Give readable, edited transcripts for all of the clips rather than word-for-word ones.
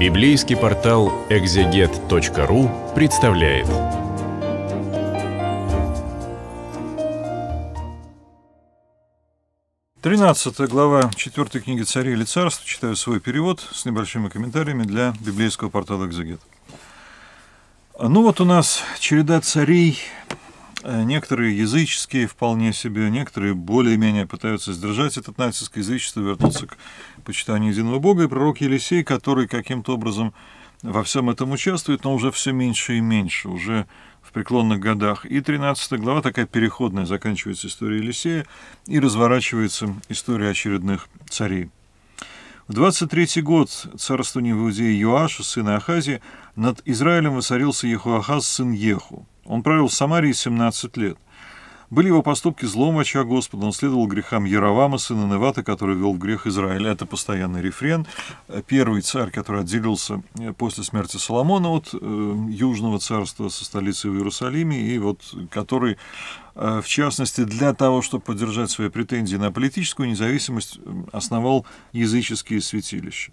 Библейский портал экзегет.ру представляет. Тринадцатая глава 4 книги «Царей или царств». Читаю свой перевод с небольшими комментариями для библейского портала «Экзегет». Ну вот у нас череда царей, некоторые языческие вполне себе, некоторые более-менее пытаются сдержать этот натиск язычества, вернуться к почитанию единого Бога, и пророк Елисей, который каким-то образом во всем этом участвует, но уже все меньше и меньше, уже в преклонных годах. И 13 глава такая переходная, заканчивается история Елисея, и разворачивается история очередных царей. В 23-й год царствования в Иудее Иоаша, сына Ахазии, над Израилем воцарился Ехуахаз, сын Еху. Он правил в Самарии 17 лет. Были его поступки злом очах Господа, он следовал грехам Яровама, сына Невата, который вел в грех Израиля. Это постоянный рефрен. Первый царь, который отделился после смерти Соломона от Южного царства со столицей в Иерусалиме, и вот который, в частности, для того, чтобы поддержать свои претензии на политическую независимость, основал языческие святилища.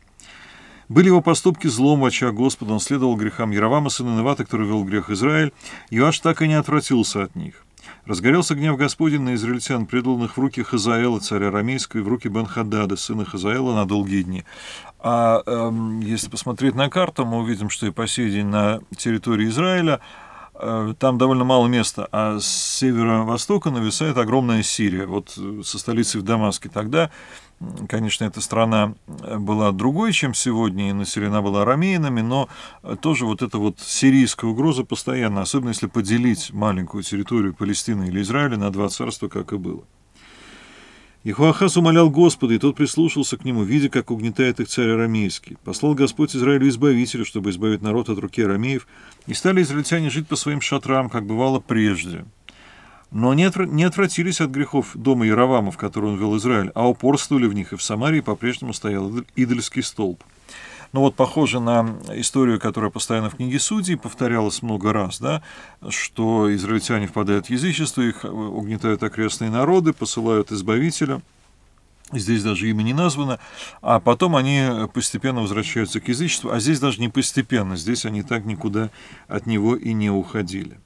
Были его поступки злом в очах Господа, он следовал грехам Яровама, сына Невата, который вел в грех Израиль. Иоаш так и не отвратился от них. Разгорелся гнев Господень на израильтян, преданных в руки Хазаила, царя Арамейского, и в руки Бен-Хадада, сына Хазаила, на долгие дни. А если посмотреть на карту, мы увидим, что и по сей день на территории Израиля там довольно мало места, а с северо-востока нависает огромная Сирия, вот со столицей в Дамаске. Тогда, конечно, эта страна была другой, чем сегодня, и населена была арамеянами, но тоже вот эта вот сирийская угроза постоянно, особенно если поделить маленькую территорию Палестины или Израиля на два царства, как и было. Иехуахаз умолял Господа, и тот прислушался к нему, видя, как угнетает их царь Арамейский. Послал Господь Израилю избавителя, чтобы избавить народ от руки арамеев, и стали израильтяне жить по своим шатрам, как бывало прежде. Но не отвратились от грехов дома Яровама, в который он вел Израиль, а упорствовали в них, и в Самарии по-прежнему стоял идольский столб. Ну вот, похоже на историю, которая постоянно в книге Судей повторялась много раз, да, что израильтяне впадают в язычество, их угнетают окрестные народы, посылают избавителя, здесь даже имя не названо, а потом они постепенно возвращаются к язычеству, а здесь даже не постепенно, здесь они так никуда от него и не уходили.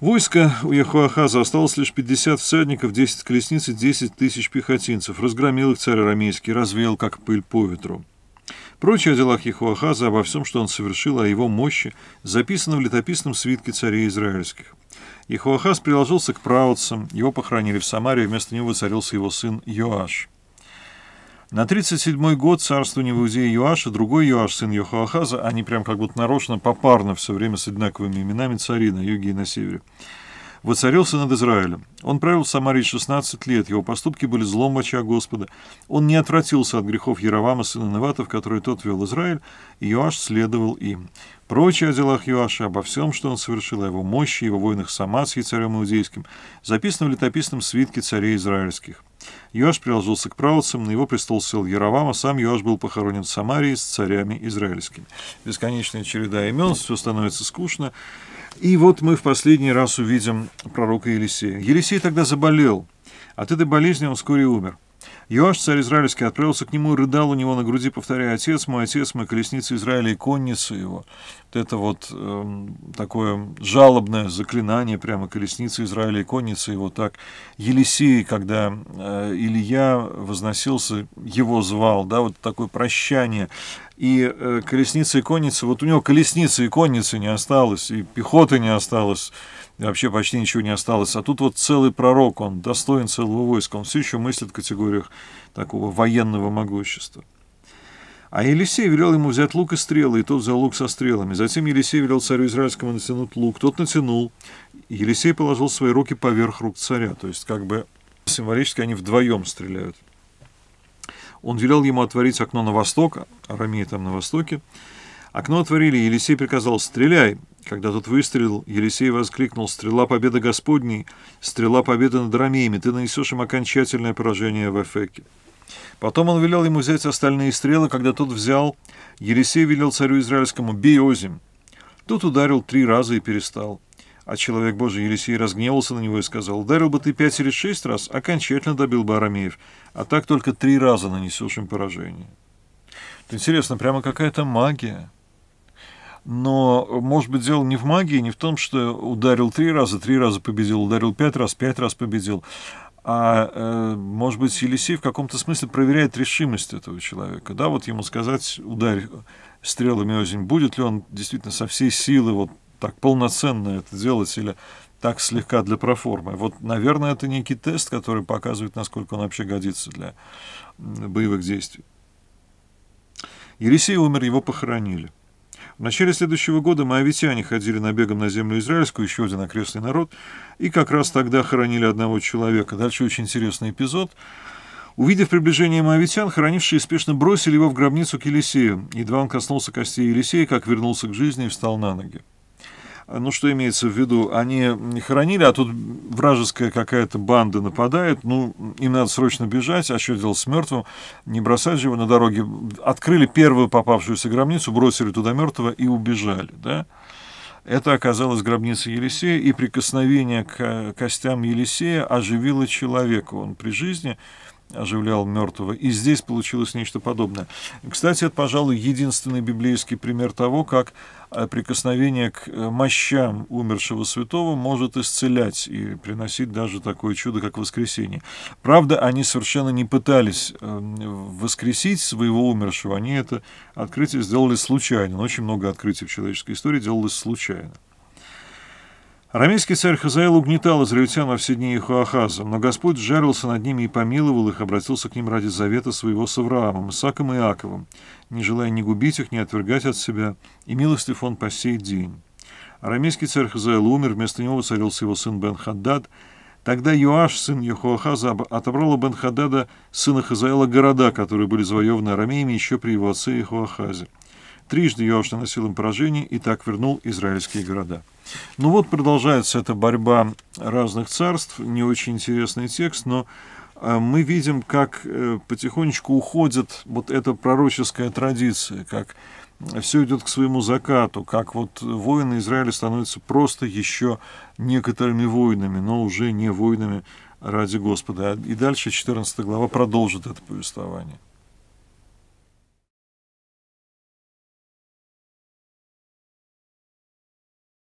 Войско у Иехуахаза осталось лишь 50 всадников, 10 колесниц и 10 тысяч пехотинцев, разгромил их царь Арамейский, развеял как пыль по ветру. Прочее о делах Иехуахаза, обо всем, что он совершил, о его мощи, записано в летописном свитке царей израильских. Иехуахаз приложился к праотцам, его похоронили в Самарии, вместо него воцарился его сын Иоаш. На 37-й год царствования в Иудее Иоаша, другой Иоаш, сын Иехуахаза, они прям как будто нарочно попарно все время с одинаковыми именами цари на юге и на севере, воцарился над Израилем. Он правил в Самарии 16 лет, его поступки были злом в очах Господа. Он не отвратился от грехов Яровама, сына Невата, в который тот вел Израиль, и Иоаш следовал им. Прочее о делах Иоаша, обо всем, что он совершил, о его мощи, его войнах с Амасией, царем иудейским, записано в летописном свитке царей израильских. Иоаш приложился к праотцам, на его престол сел Яровам, а сам Иоаш был похоронен в Самарии с царями израильскими. Бесконечная череда имен, все становится скучно. И вот мы в последний раз увидим пророка Елисея. Елисей тогда заболел, от этой болезни он вскоре умер. Иоаш, царь израильский, отправился к нему и рыдал у него на груди, повторяя: «Отец мой, колесница Израиля и конница его». Вот это вот такое жалобное заклинание, прямо колесница Израиля и конница его. Так Елисей, когда Илия возносился, его звал, да, вот такое прощание. И колесница и конница, вот у него колесницы и конницы не осталось, и пехоты не осталось, и вообще почти ничего не осталось. А тут вот целый пророк, он достоин целого войска, он все еще мыслит в категориях такого военного могущества. А Елисей велел ему взять лук и стрелы, и тот взял лук со стрелами. Затем Елисей велел царю израильскому натянуть лук, тот натянул. Елисей положил свои руки поверх рук царя, то есть как бы символически они вдвоем стреляют. Он велел ему отворить окно на восток, арамеи там на востоке. Окно отворили, Елисей приказал: «Стреляй!» Когда тот выстрелил, Елисей воскликнул: «Стрела победы Господней, стрела победы над арамеями, ты нанесешь им окончательное поражение в Эфеке». Потом он велел ему взять остальные стрелы, когда тот взял, Елисей велел царю израильскому: «Бей озим». Тот ударил 3 раза и перестал. А человек Божий Елисей разгневался на него и сказал: «Ударил бы ты 5 или 6 раз, окончательно добил бы арамеев, а так только 3 раза нанесешь им поражение». Интересно, прямо какая-то магия. Но, может быть, дело не в магии, не в том, что ударил три раза победил, ударил пять раз победил. А, может быть, Елисей в каком-то смысле проверяет решимость этого человека. Да, вот ему сказать, ударь стрелами озим, будет ли он действительно со всей силы вот так полноценно это делать или так слегка для проформы. Вот, наверное, это некий тест, который показывает, насколько он вообще годится для боевых действий. Елисей умер, его похоронили. В начале следующего года моавитяне ходили набегом на землю израильскую, еще один окрестный народ, и как раз тогда хоронили одного человека. Дальше очень интересный эпизод. Увидев приближение моавитян, хоронившие спешно бросили его в гробницу к Елисею. Едва он коснулся костей Елисея, как вернулся к жизни и встал на ноги. Ну, что имеется в виду? Они не хоронили, а тут вражеская какая-то банда нападает. Ну, им надо срочно бежать. А что делать с мертвым? Не бросать же его на дороге. Открыли первую попавшуюся гробницу, бросили туда мертвого и убежали. Да? Это оказалась гробница Елисея, и прикосновение к костям Елисея оживило человека. Он при жизни оживлял мертвого. И здесь получилось нечто подобное. Кстати, это, пожалуй, единственный библейский пример того, как прикосновение к мощам умершего святого может исцелять и приносить даже такое чудо, как воскресение. Правда, они совершенно не пытались воскресить своего умершего. Они это открытие сделали случайно. Но очень много открытий в человеческой истории делалось случайно. Арамейский царь Хазаил угнетал израильтян во все дни Ехуахаза, но Господь сжалился над ними и помиловал их, обратился к ним ради завета своего с Авраамом, Исааком и Иаковом, не желая ни губить их, ни отвергать от себя, и милостив он по сей день. Арамейский царь Хазаил умер, вместо него воцарился его сын Бен-Хадад. Тогда Юаш, сын Иехуахаза, отобрал у Бен-Хадада, сына Хазаила, города, которые были завоеваны арамеями еще при его отце Иехуахазе. Трижды Иоаш наносил им поражение и так вернул израильские города. Ну вот продолжается эта борьба разных царств. Не очень интересный текст, но мы видим, как потихонечку уходит вот эта пророческая традиция, как все идет к своему закату, как вот воины Израиля становятся просто еще некоторыми воинами, но уже не воинами ради Господа. И дальше 14 глава продолжит это повествование.